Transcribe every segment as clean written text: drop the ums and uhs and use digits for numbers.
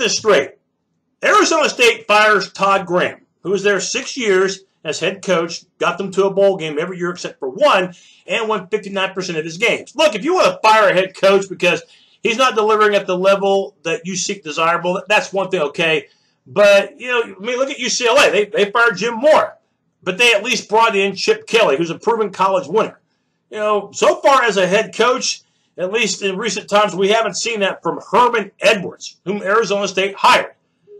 this straight. Arizona State fires Todd Graham, who was there 6 years as head coach, got them to a bowl game every year except for one, and won 59% of his games. Look, if you want to fire a head coach because he's not delivering at the level that you seek desirable, that's one thing, okay? But, you know, I mean, look at UCLA. They fired Jim Mora, but they at least brought in Chip Kelly, who's a proven college winner. You know, so far as a head coach, at least in recent times, we haven't seen that from Herman Edwards, whom Arizona State hired.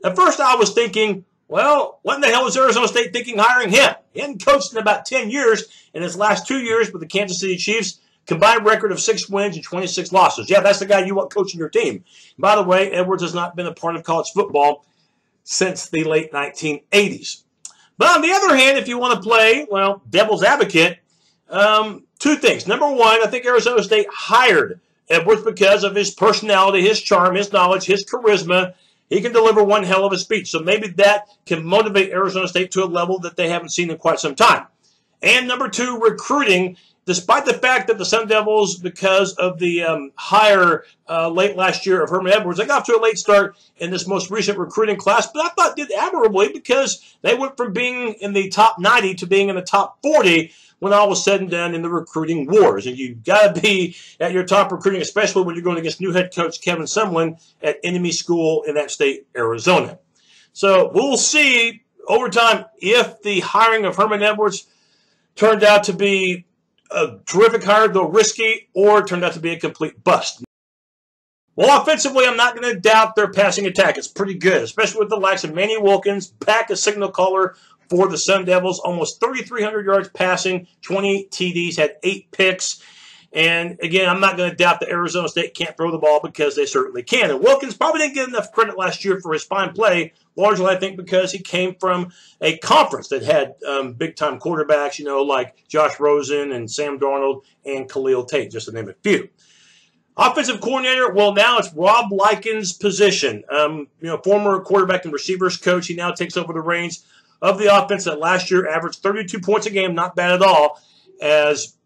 At first I was thinking, well, what in the hell was Arizona State thinking hiring him? He hadn't coached in about 10 years, and his last 2 years with the Kansas City Chiefs, combined record of 6 wins and 26 losses. Yeah, that's the guy you want coaching your team. By the way, Edwards has not been a part of college football since the late 1980s. But on the other hand, if you want to play, well, devil's advocate, two things. Number one, I think Arizona State hired Edwards because of his personality, his charm, his knowledge, his charisma. He can deliver one hell of a speech. So maybe that can motivate Arizona State to a level that they haven't seen in quite some time. And number two, recruiting. Despite the fact that the Sun Devils, because of the hire late last year of Herman Edwards, they got off to a late start in this most recent recruiting class, but I thought did admirably because they went from being in the top 90 to being in the top 40 when all was said and done in the recruiting wars. And you've got to be at your top recruiting, especially when you're going against new head coach Kevin Sumlin at enemy school in that state, Arizona. So we'll see over time if the hiring of Herman Edwards turned out to be a terrific hire, though risky, or turned out to be a complete bust. Well, offensively, I'm not going to doubt their passing attack. It's pretty good, especially with the likes of Manny Wilkins, back as signal caller for the Sun Devils, almost 3,300 yards passing, 28 TDs, had 8 picks. And, again, I'm not going to doubt that Arizona State can't throw the ball because they certainly can. And Wilkins probably didn't get enough credit last year for his fine play, largely, I think, because he came from a conference that had big-time quarterbacks, you know, like Josh Rosen and Sam Darnold and Khalil Tate, just to name a few. Offensive coordinator, well, now it's Rob Likens' position. You know, former quarterback and receivers coach, he now takes over the reins of the offense that last year averaged 32 points a game, not bad at all, as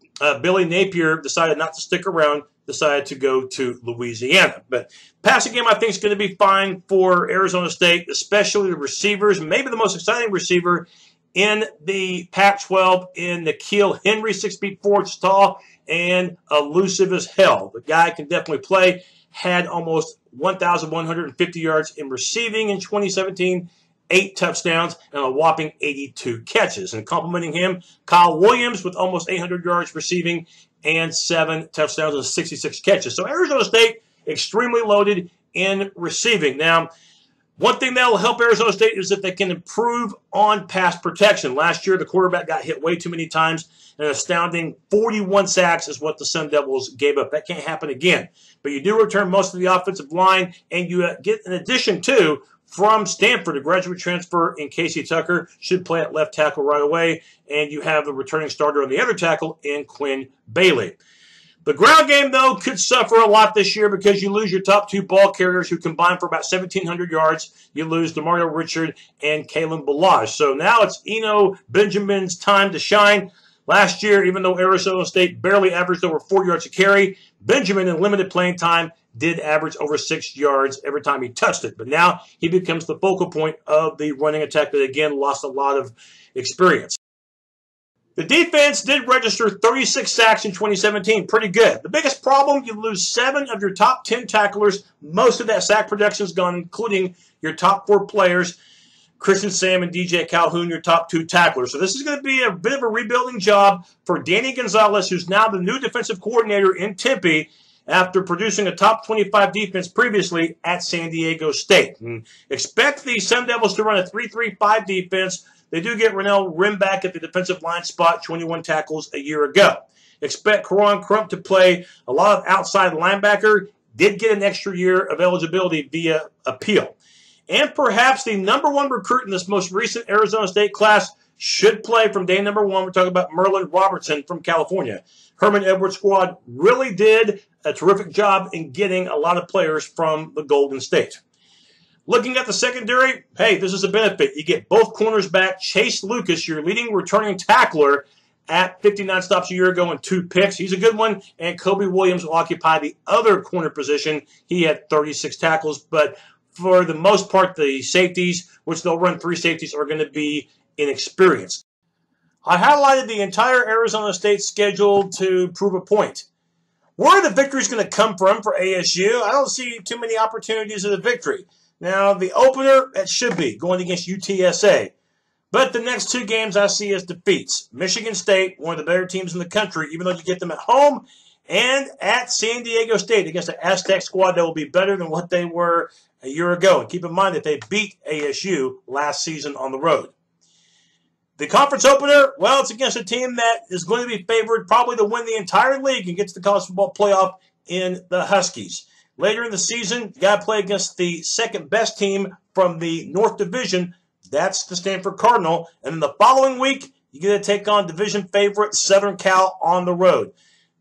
Billy Napier decided not to stick around, decided to go to Louisiana. But passing game, I think, is going to be fine for Arizona State, especially the receivers. Maybe the most exciting receiver in the Pac-12 in Nikhil Henry, 6 feet 4 inches tall and elusive as hell. The guy can definitely play. Had almost 1,150 yards in receiving in 2017. 8 touchdowns, and a whopping 82 catches. And complimenting him, Kyle Williams with almost 800 yards receiving and 7 touchdowns and 66 catches. So Arizona State extremely loaded in receiving. Now, one thing that will help Arizona State is that they can improve on pass protection. Last year, the quarterback got hit way too many times. An astounding 41 sacks is what the Sun Devils gave up. That can't happen again. But you do return most of the offensive line, and you get, in addition to, from Stanford, a graduate transfer in Casey Tucker, should play at left tackle right away. And you have the returning starter on the other tackle in Quinn Bailey. The ground game, though, could suffer a lot this year because you lose your top 2 ball carriers who combine for about 1,700 yards. You lose DeMario Richard and Kalen Balage. So now it's Eno Benjamin's time to shine. Last year, even though Arizona State barely averaged over 4 yards a carry, Benjamin, in limited playing time, did average over 6 yards every time he touched it. But now he becomes the focal point of the running attack that, again, lost a lot of experience. The defense did register 36 sacks in 2017. Pretty good. The biggest problem, you lose 7 of your top 10 tacklers. Most of that sack production is gone, including your top 4 players, Christian Sam and DJ Calhoun, your top 2 tacklers. So this is going to be a bit of a rebuilding job for Danny Gonzalez, who's now the new defensive coordinator in Tempe after producing a top 25 defense previously at San Diego State. And expect the Sun Devils to run a 3-3-5 defense. They do get Renell Rim back at the defensive line spot, 21 tackles a year ago. Expect Koran Crump to play a lot of outside linebacker. Did get an extra year of eligibility via appeal. And perhaps the number 1 recruit in this most recent Arizona State class should play from day number 1. We're talking about Merlin Robertson from California. Herman Edwards' squad really did a terrific job in getting a lot of players from the Golden State. Looking at the secondary, hey, this is a benefit. You get both corners back. Chase Lucas, your leading returning tackler, at 59 stops a year ago and 2 picks. He's a good one, and Kobe Williams will occupy the other corner position. He had 36 tackles, but for the most part, the safeties, which they'll run three safeties, are going to be inexperienced. I highlighted the entire Arizona State schedule to prove a point. Where are the victories going to come from for ASU? I don't see too many opportunities of the victory. Now, the opener, it should be going against UTSA. But the next two games I see as defeats. Michigan State, one of the better teams in the country, even though you get them at home, and at San Diego State against an Aztec squad that will be better than what they were a year ago. And keep in mind that they beat ASU last season on the road. The conference opener, well, it's against a team that is going to be favored probably to win the entire league and get to the college football playoff in the Huskies. Later in the season, you got to play against the second-best team from the North Division. That's the Stanford Cardinal. And then the following week, you get to take on division favorite Southern Cal on the road.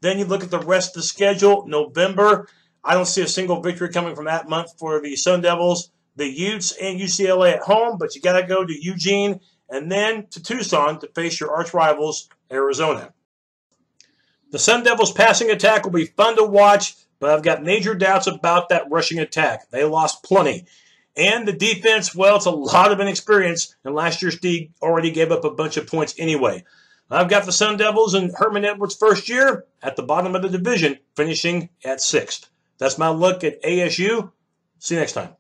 Then you look at the rest of the schedule. November, I don't see a single victory coming from that month for the Sun Devils. The Utes and UCLA at home, but you got to go to Eugene and then to Tucson to face your arch rivals, Arizona. The Sun Devils' passing attack will be fun to watch, but I've got major doubts about that rushing attack. They lost plenty. And the defense, well, it's a lot of inexperience, and last year's D already gave up a bunch of points anyway. I've got the Sun Devils and Herman Edwards' first year at the bottom of the division, finishing at 6th. That's my look at ASU. See you next time.